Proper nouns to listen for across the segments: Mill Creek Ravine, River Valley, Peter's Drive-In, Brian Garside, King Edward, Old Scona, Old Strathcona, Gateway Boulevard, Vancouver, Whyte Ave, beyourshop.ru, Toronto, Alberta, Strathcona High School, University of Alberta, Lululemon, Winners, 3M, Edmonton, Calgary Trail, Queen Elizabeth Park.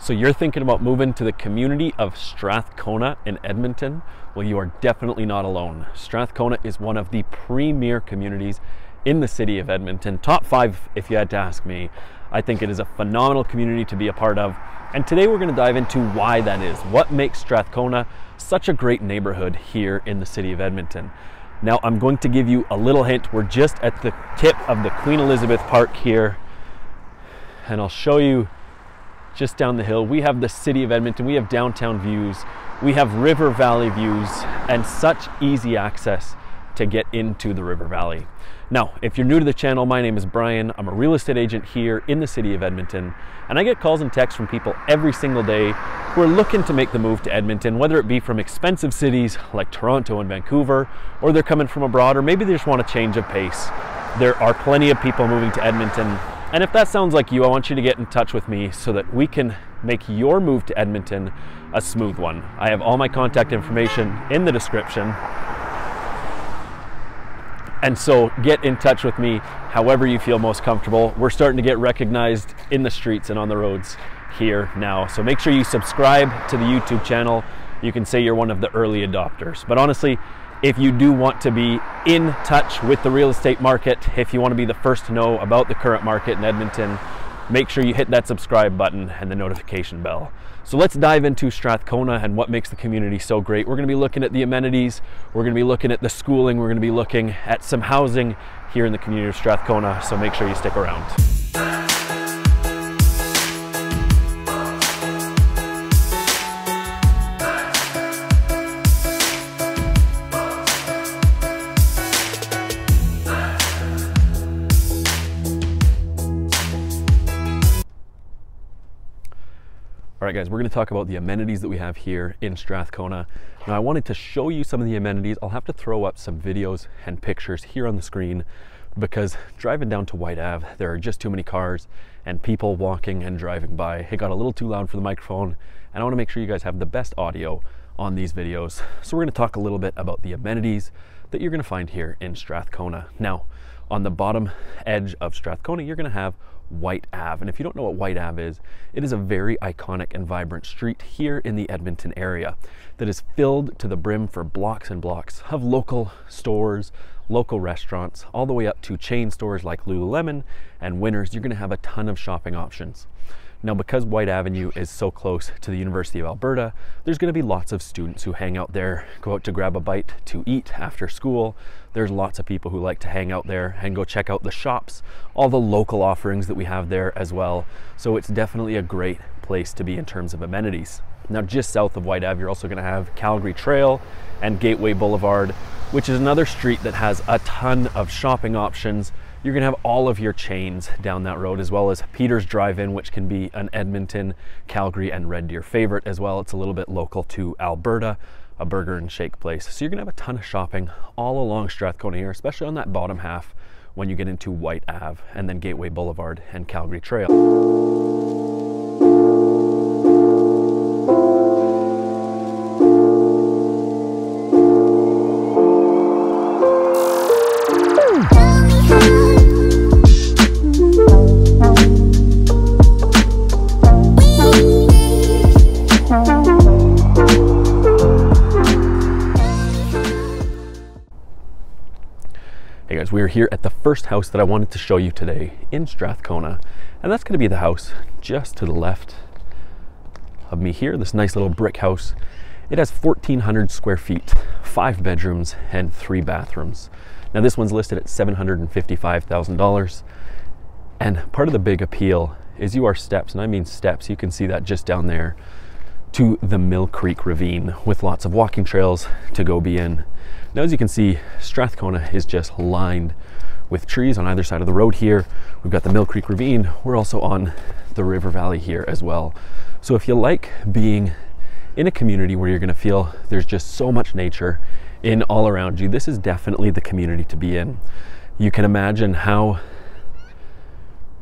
So you're thinking about moving to the community of Strathcona in Edmonton? Well, you are definitely not alone. Strathcona is one of the premier communities in the city of Edmonton. Top five, if you had to ask me. I think it is a phenomenal community to be a part of. And today we're going to dive into why that is. What makes Strathcona such a great neighborhood here in the city of Edmonton? Now, I'm going to give you a little hint. We're just at the tip of the Queen Elizabeth Park here. And I'll show you just down the hill. We have the city of Edmonton. We have downtown views. We have river valley views and such easy access to get into the river valley. Now, if you're new to the channel, my name is Brian. I'm a real estate agent here in the city of Edmonton, and I get calls and texts from people every single day who are looking to make the move to Edmonton, whether it be from expensive cities like Toronto and Vancouver, or they're coming from abroad, or maybe they just want a change of pace. There are plenty of people moving to Edmonton, and if that sounds like you, I want you to get in touch with me so that we can make your move to Edmonton a smooth one. I have all my contact information in the description. And so get in touch with me however you feel most comfortable. We're starting to get recognized in the streets and on the roads here now. So make sure you subscribe to the YouTube channel. You can say you're one of the early adopters. But honestly, if you do want to be in touch with the real estate market, if you want to be the first to know about the current market in Edmonton, make sure you hit that subscribe button and the notification bell. So let's dive into Strathcona and what makes the community so great. We're going to be looking at the amenities, we're going to be looking at the schooling, we're going to be looking at some housing here in the community of Strathcona, so make sure you stick around. All right guys, we're going to talk about the amenities that we have here in Strathcona. Now I wanted to show you some of the amenities. I'll have to throw up some videos and pictures here on the screen because driving down to Whyte Ave, there are just too many cars and people walking and driving by. It got a little too loud for the microphone and I want to make sure you guys have the best audio on these videos. So we're going to talk a little bit about the amenities that you're going to find here in Strathcona. Now on the bottom edge of Strathcona, you're going to have Whyte Ave. And if you don't know what Whyte Ave is, it is a very iconic and vibrant street here in the Edmonton area that is filled to the brim for blocks and blocks of local stores, local restaurants, all the way up to chain stores like Lululemon and Winners. You're going to have a ton of shopping options. Now, because Whyte Avenue is so close to the University of Alberta, there's going to be lots of students who hang out there, go out to grab a bite to eat after school. There's lots of people who like to hang out there and go check out the shops, all the local offerings that we have there as well. So it's definitely a great place to be in terms of amenities. Now, just south of Whyte Ave, you're also going to have Calgary Trail and Gateway Boulevard, which is another street that has a ton of shopping options. You're going to have all of your chains down that road, as well as Peter's Drive-In, which can be an Edmonton, Calgary, and Red Deer favorite as well. It's a little bit local to Alberta, a burger and shake place. So you're going to have a ton of shopping all along Strathcona here, especially on that bottom half when you get into Whyte Ave and then Gateway Boulevard and Calgary Trail. We're here at the first house that I wanted to show you today in Strathcona, and that's going to be the house just to the left of me here, this nice little brick house. It has 1,400 square feet, 5 bedrooms and 3 bathrooms. Now this one's listed at $755,000, and part of the big appeal is you are steps, and I mean steps, you can see that just down there, to the Mill Creek Ravine with lots of walking trails to go be in. Now, as you can see, Strathcona is just lined with trees on either side of the road here. We've got the Mill Creek Ravine. We're also on the river valley here as well. So if you like being in a community where you're going to feel there's just so much nature in all around you, this is definitely the community to be in. You can imagine how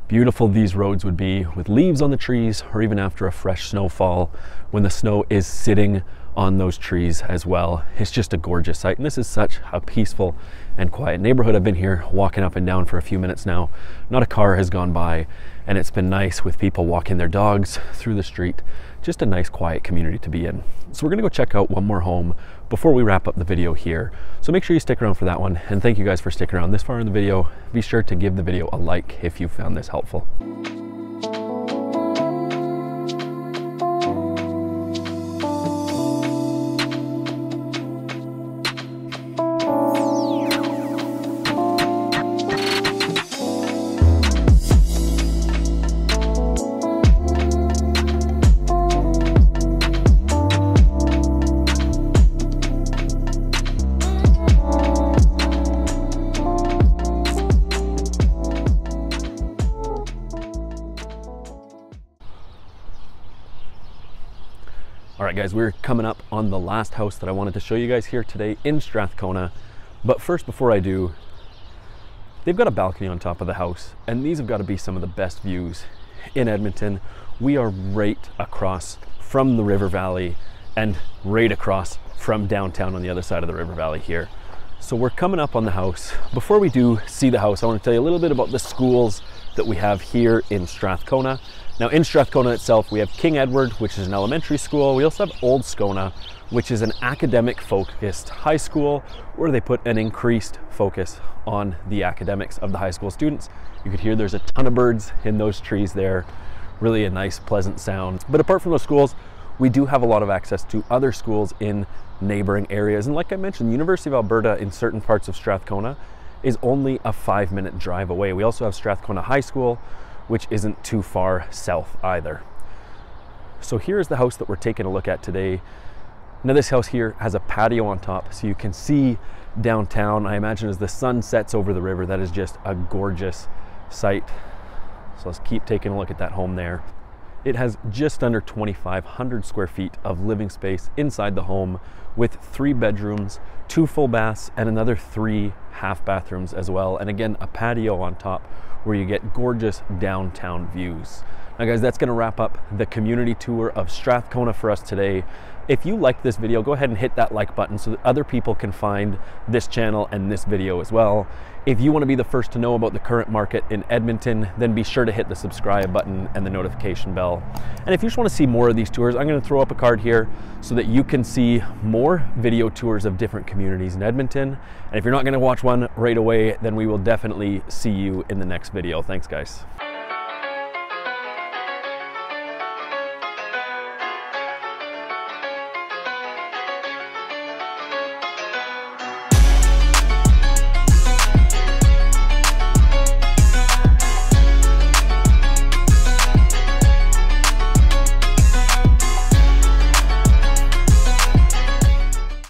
beautiful these roads would be with leaves on the trees, or even after a fresh snowfall when the snow is sitting on those trees as well. It's just a gorgeous sight, and this is such a peaceful and quiet neighborhood. I've been here walking up and down for a few minutes now. Not a car has gone by, and it's been nice with people walking their dogs through the street. Just a nice quiet community to be in. So we're gonna go check out one more home before we wrap up the video here. So make sure you stick around for that one, and thank you guys for sticking around this far in the video. Be sure to give the video a like if you found this helpful. Guys, we're coming up on the last house that I wanted to show you guys here today in Strathcona. But first, before I do, they've got a balcony on top of the house, and these have got to be some of the best views in Edmonton. We are right across from the river valley and right across from downtown on the other side of the river valley here. So we're coming up on the house. Before we do see the house, I want to tell you a little bit about the schools that we have here in Strathcona. Now in Strathcona itself, we have King Edward, which is an elementary school. We also have Old Scona, which is an academic focused high school where they put an increased focus on the academics of the high school students. You could hear there's a ton of birds in those trees there. Really a nice, pleasant sound. But apart from those schools, we do have a lot of access to other schools in neighboring areas. And like I mentioned, the University of Alberta in certain parts of Strathcona is only a 5-minute drive away. We also have Strathcona High School, which isn't too far south either. So here's the house that we're taking a look at today. Now this house here has a patio on top, so you can see downtown. I imagine as the sun sets over the river, that is just a gorgeous sight. So let's keep taking a look at that home there. It has just under 2,500 square feet of living space inside the home, with 3 bedrooms, 2 full baths, and another 3 half bathrooms as well. And again, a patio on top where you get gorgeous downtown views. Now guys, that's gonna wrap up the community tour of Strathcona for us today. If you liked this video, go ahead and hit that like button so that other people can find this channel and this video as well. If you wanna be the first to know about the current market in Edmonton, then be sure to hit the subscribe button and the notification bell. And if you just wanna see more of these tours, I'm gonna throw up a card here so that you can see more video tours of different communities in Edmonton. And if you're not gonna watch one right away, then we will definitely see you in the next video. Thanks, guys.